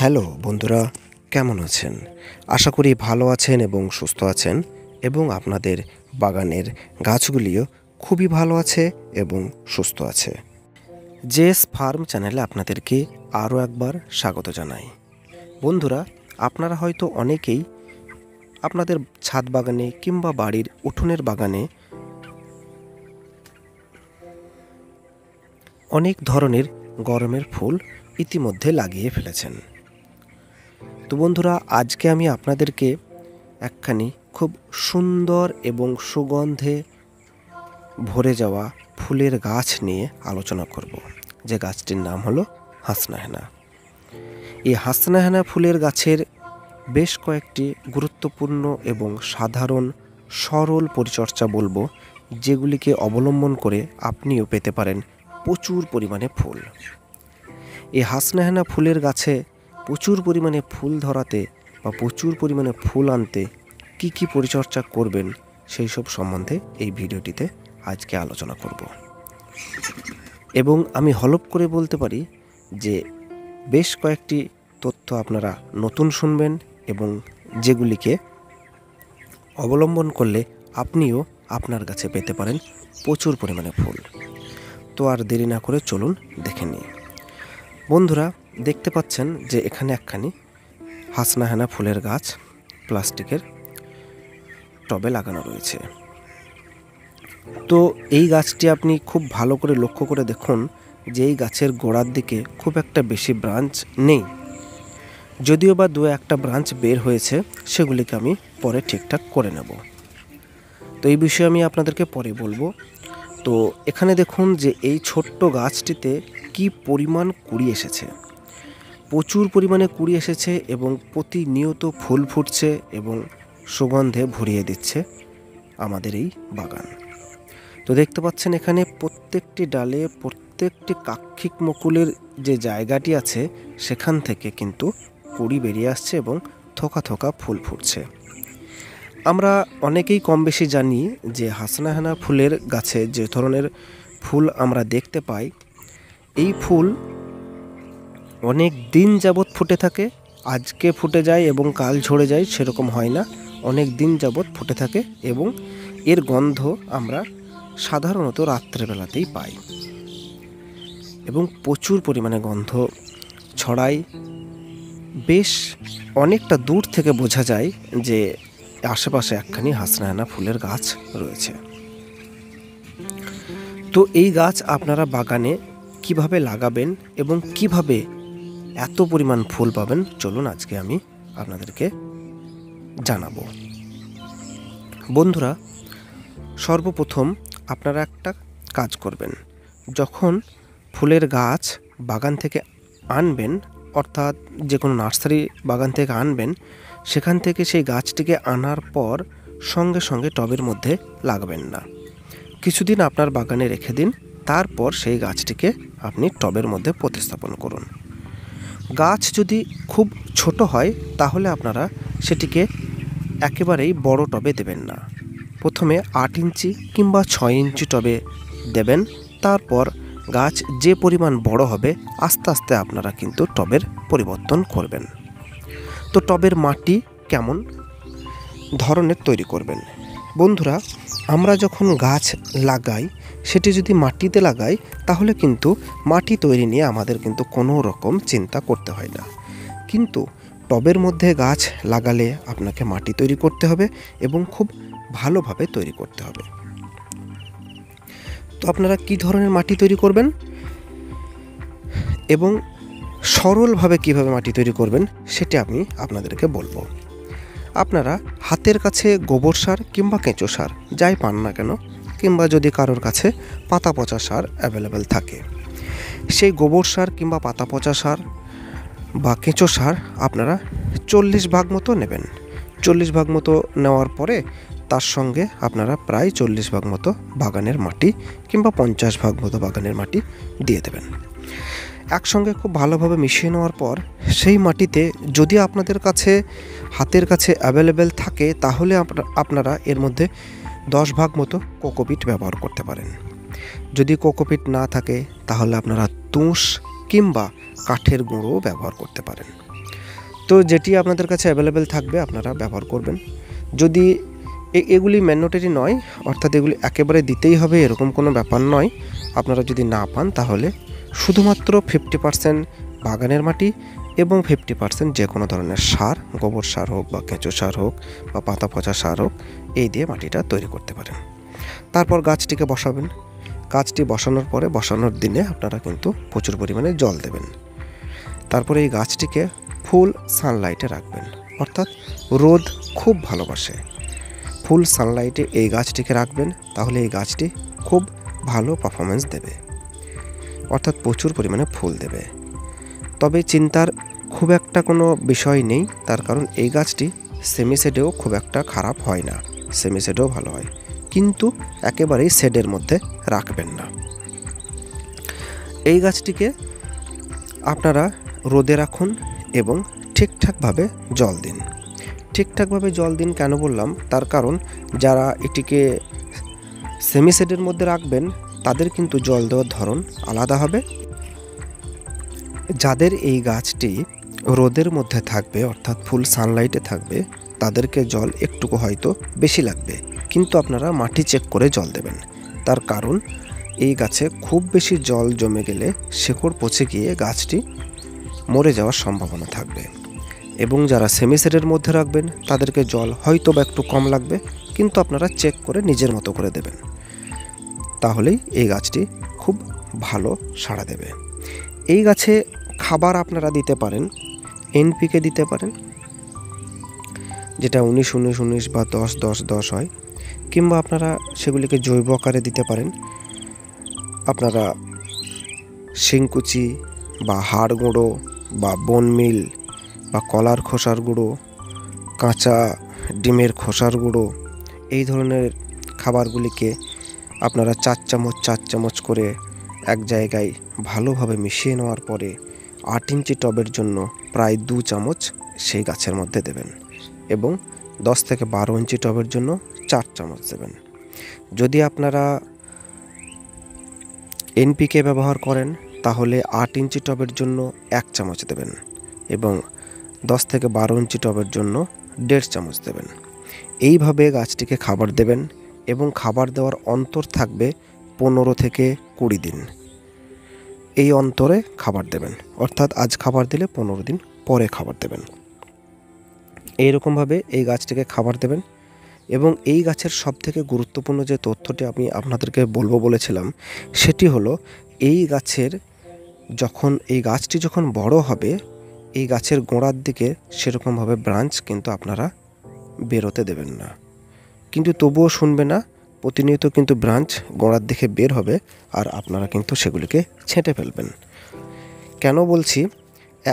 Hello बंधुरा केमन आছেন आशा करी भालो आছেন এবং সুস্থ আছেন এবং আপনাদের বাগানের গাছগুলিও খুবই ভালো আছে এবং সুস্থ আছে। জেস ফার্ম চ্যানেলে আপনাদেরকে আরও একবার স্বাগত জানাই। বন্ধুরা আপনারা হয়তো অনেকেই আপনাদের ছাদ বাগানে কিংবা বাড়ির উঠোনের বাগানে অনেক ধরনের গরমের ফুল ইতিমধ্যে লাগিয়ে ফেলেছেন। তো বন্ধুরা আজকে আমি আপনাদেরকে একখানি খুব সুন্দর এবং সুগন্ধে ভরে যাওয়া ফুলের গাছ নিয়ে আলোচনা করব, যে গাছটির নাম হলো হাসনাহেনা। এই হাসনাহেনা ফুলের গাছের বেশ কয়েকটি গুরুত্বপূর্ণ এবং সাধারণ সরল পরিচর্যা বলবো, যেগুলিকে অবলম্বন করে আপনিও পেতে পারেন প্রচুর পরিমাণে ফুল। এই হাসনাহেনা ফুলের গাছে প্রচুর পরিমাণে ফুল ধরাতে বা প্রচুর পরিমাণে ফুল আনতে কি কি পরিচর্যা করবেন সেই সব সম্বন্ধে এই ভিডিওটিতে আজকে আলোচনা করব। এবং আমি হলপ করে বলতে পারি যে বেশ কয়েকটি তথ্য আপনারা নতুন শুনবেন এবং যেগুলিকে অবলম্বন করলে আপনিও আপনার গাছে পেতে পারেন প্রচুর পরিমাণে ফুল। তো আর দেরি না করে চলুন দেখে নিই। বন্ধুরা দেখতে পাচ্ছেন যে এখানে একখানি হাসনাহেনা ফুলের গাছ প্লাস্টিকের টবে লাগানো রয়েছে। তো এই গাছটি আপনি খুব ভালো করে লক্ষ্য করে দেখুন যে এই গাছের গোড়ার দিকে খুব একটা বেশি ব্রাঞ্চ নেই, যদিও বা দু একটা ব্রাঞ্চ বের হয়েছে, সেগুলিকে আমি পরে ঠিকঠাক করে নেব। তো এই বিষয়ে আমি আপনাদেরকে পরে বলবো। তো এখানে দেখুন যে এই ছোট্ট গাছটিতে কি পরিমাণ কুড়ি এসেছে, প্রচুর পরিমাণে কুড়ি এসেছে এবং প্রতিনিয়ত ফুল ফুটছে এবং সুগন্ধে ভরিয়ে দিচ্ছে আমাদের এই বাগান। তো দেখতে পাচ্ছেন এখানে প্রত্যেকটি ডালে প্রত্যেকটি কাক্ষিক মুকুলের যে জায়গাটি আছে সেখান থেকে কিন্তু কুড়ি বেরিয়ে আসছে এবং থোকা থোকা ফুল ফুটছে। আমরা অনেকেই কম বেশি জানি যে হাসনাহেনা ফুলের গাছে যে ধরনের ফুল আমরা দেখতে পাই, এই ফুল অনেক দিন যাবৎ ফুটে থাকে। আজকে ফুটে যায় এবং কাল ঝরে যায় সেরকম হয় না, অনেক দিন যাবৎ ফুটে থাকে এবং এর গন্ধ আমরা সাধারণত রাত্রেবেলাতেই পাই এবং প্রচুর পরিমাণে গন্ধ ছড়ায়। বেশ অনেকটা দূর থেকে বোঝা যায় যে আশেপাশে একখানি হাসনাহেনা ফুলের গাছ রয়েছে। তো এই গাছ আপনারা বাগানে কিভাবে লাগাবেন এবং কিভাবে এত পরিমাণ ফুল পাবেন চলুন আজকে আমি আপনাদেরকে জানাবো। বন্ধুরা সর্বপ্রথম আপনারা একটা কাজ করবেন, যখন ফুলের গাছ বাগান থেকে আনবেন, অর্থাৎ যে কোনো নার্সারি বাগান থেকে আনবেন, সেখান থেকে সেই গাছটিকে আনার পর সঙ্গে সঙ্গে টবের মধ্যে লাগাবেন না। কিছুদিন আপনার বাগানে রেখে দিন, তারপর সেই গাছটিকে আপনি টবের মধ্যে প্রতিস্থাপন করুন। গাছ যদি খুব ছোট হয় তাহলে আপনারা সেটিকে একেবারেই বড় টবে দেবেন না, প্রথমে ৮ ইঞ্চি কিংবা ৬ ইঞ্চি টবে দেবেন। তারপর গাছ যে পরিমাণ বড় হবে আস্তে আস্তে আপনারা কিন্তু টবের পরিবর্তন করবেন। তো টবের মাটি কেমন ধরনের তৈরি করবেন? বন্ধুরা আমরা যখন গাছ লাগাই সেটি যদি মাটিতে লাগাই তাহলে কিন্তু মাটি তৈরি নিয়ে আমাদের কিন্তু কোনো রকম চিন্তা করতে হয় না, কিন্তু টবের মধ্যে গাছ লাগালে আপনাকে মাটি তৈরি করতে হবে এবং খুব ভালোভাবে তৈরি করতে হবে। তো আপনারা কি ধরনের মাটি তৈরি করবেন এবং সরলভাবে কিভাবে মাটি তৈরি করবেন সেটা আমি আপনাদেরকে বলবো। আপনারা হাতের কাছে গোবর সার কিংবা কেঁচো সার যাই পান না কেন, কিংবা যদি কারোর কাছে পাতা পচা সার অ্যাভেলেবেল থাকে, সেই গোবর সার কিংবা পাতা পচা সার বা কেঁচো সার আপনারা 40 ভাগ মতো নেবেন। 40 ভাগ মতো নেওয়ার পরে তার সঙ্গে আপনারা প্রায় 40 ভাগ মতো বাগানের মাটি কিংবা 50 ভাগ মতো বাগানের মাটি দিয়ে দেবেন। একসঙ্গে খুব ভালোভাবে মিশিয়ে নেওয়ার পর সেই মাটিতে যদি আপনাদের কাছে হাতের কাছে অ্যাভেলেবেল থাকে তাহলে আপনারা এর মধ্যে 10 ভাগ মতো কোকোপিট ব্যবহার করতে পারেন। যদি কোকোপিট না থাকে তাহলে আপনারা তুষ কিংবা কাঠের গুঁড়ো ব্যবহার করতে পারেন। तो जेटी आपनादेर काछे अवेलेबल थाकबे आपनारा व्यवहार करबेन। जदि एगुली मैंडेटरी नय अर्थात एगुली एकेबारे दितेई होबे एरकम कोनो ब्यापार नय, आपनारा जदि ना पान ताहले शुधुमात्र 50% बागानेर माटी एबं 50% जे कोनो धरनेर सार, गोबर सार होक बा केंचो सार होक बा पाता पचा सार होक, एई दिये माटिटा तैरि करते पारेन। तारपर गाछटिके बसाबेन। गाछटी बसानोर परे बसानोर दिने आपनारा किन्तु प्रचुर परिमाणे जल देबेन। तारपरे एई गाछटिके फुल सानलाइटे राखबेन, अर्थात रोद खूब भालोबासे, फुल सानलाइटे एई गाछटिके राखबेन, ताहले एई गाछटी खूब भालो परफरमेंस देबे अर्थात प्रचुर परिमाणे फुल देबे। तबे चिंतार खूब एकटा कोनो विषय नेई, तार कारण एई गाछटी सेमिसेडेओ खूब एकटा खराब हय ना, सेमिसेडेओ भालो हय, किन्तु एकेबारेई शेडेर मध्ये राखबेन ना। एई गाछटिके आपनारा रोदे राखुन एबं ठीकठाक भावे जल दिन। ठीकठाक भावे जल दिन केन बोललाम, तार कारण जारा एटिके सेमिसेडेर मध्ये राखबेन तादेर किन्तु जल देওয়ার धरन आलादा हबे। যাদের এই গাছটি রোদের মধ্যে থাকবে অর্থাৎ ফুল সানলাইটে থাকবে তাদেরকে জল একটুকু হয়তো বেশি লাগবে, কিন্তু আপনারা মাটি চেক করে জল দেবেন। তার কারণ এই গাছে খুব বেশি জল জমে গেলে শিকড় পচে গিয়ে গাছটি মরে যাওয়ার সম্ভাবনা থাকবে। এবং যারা সেমিসেডের মধ্যে রাখবেন তাদেরকে জল হয়তো বা একটু কম লাগবে, কিন্তু আপনারা চেক করে নিজের মতো করে দেবেন, তাহলেই এই গাছটি খুব ভালো সাড়া দেবে। এই গাছে খাবার আপনারা দিতে পারেন, এনপিকে দিতে পারেন যেটা 19-19-19 বা 10-10-10 হয়, কিংবা আপনারা সেগুলিকে জৈব আকারে দিতে পারেন। আপনারা শিংকুচি বা হাড় গুঁড়ো বা বনমিল বা কলার খোসার গুঁড়ো, কাঁচা ডিমের খোসার গুঁড়ো, এই ধরনের খাবারগুলিকে আপনারা 4 চামচ 4 চামচ করে এক জায়গায় ভালোভাবে মিশিয়ে নেওয়ার পরে 8 ইঞ্চি টবের জন্য প্রায় 2 চামচ সেই গাছের মধ্যে দেবেন এবং 10 থেকে 12 ইঞ্চি টবের জন্য 4 চামচ দেবেন। যদি আপনারা এনপিকে ব্যবহার করেন তাহলে 8 ইঞ্চি টবের জন্য 1 চামচ দেবেন এবং 10 থেকে 12 ইঞ্চি টবের জন্য 1.5 চামচ দেবেন। এইভাবে গাছটিকে খাবার দেবেন এবং খাবার দেওয়ার অন্তর থাকবে 15 থেকে 20 দিন। এই অন্তরে খাবার দেবেন, অর্থাৎ আজ খাবার দিলে 15 দিন পরে খাবার দেবেন। এইরকমভাবে এই গাছটিকে খাবার দেবেন। এবং এই গাছের সবথেকে গুরুত্বপূর্ণ যে তথ্যটি আমি আপনাদেরকে বলবো বলেছিলাম সেটি হলো এই গাছের এই গাছটি যখন বড় হবে এই গাছের গোড়ার দিকে সেরকমভাবে ব্রাঞ্চ কিন্তু আপনারা বেরোতে দেবেন না, কিন্তু তবুও শুনবে না, প্রতিনিয়ত কিন্তু ব্রাঞ্চ গোড়ার দিকে বের হবে আর আপনারা কিন্তু সেগুলিকে ছেঁটে ফেলবেন। কেন বলছি,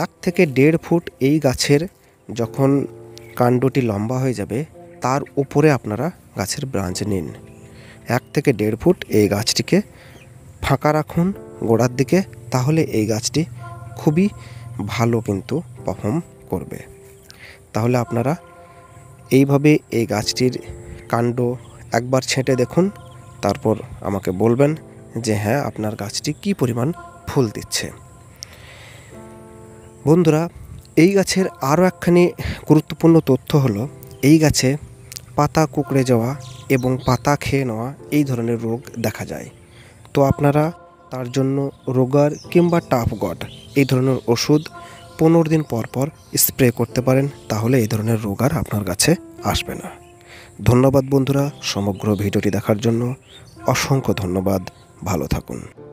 1 থেকে 1.5 ফুট এই গাছের যখন কাণ্ডটি লম্বা হয়ে যাবে তার উপরে আপনারা গাছের ব্রাঞ্চ নিন। 1 থেকে 1.5 ফুট এই গাছটিকে ফাঁকা রাখুন গোড়ার দিকে, তাহলে এই গাছটি খুবই ভালো কিন্তু পারফর্ম করবে। তাহলে আপনারা এইভাবে এই গাছটির কাণ্ড একবার ছেঁটে দেখুন, তারপর আমাকে বলবেন যে হ্যাঁ আপনার গাছটি কি পরিমাণ ফুল দিচ্ছে। বন্ধুরা, এই গাছের আরও একখানি গুরুত্বপূর্ণ তথ্য হলো এই গাছে পাতা কুকড়ে যাওয়া এবং পাতা খেয়ে নেওয়া এই ধরনের রোগ দেখা যায়। তো আপনারা তার জন্য রোগার কিংবা টাফগট এই ধরনের ওষুধ 15 দিন পর পর স্প্রে করতে পারেন, তাহলে এই ধরনের রোগ আর আপনার গাছে আসবে না। ধন্যবাদ বন্ধুরা সমগ্র ভিডিওটি দেখার জন্য, অসংখ্য ধন্যবাদ, ভালো থাকুন।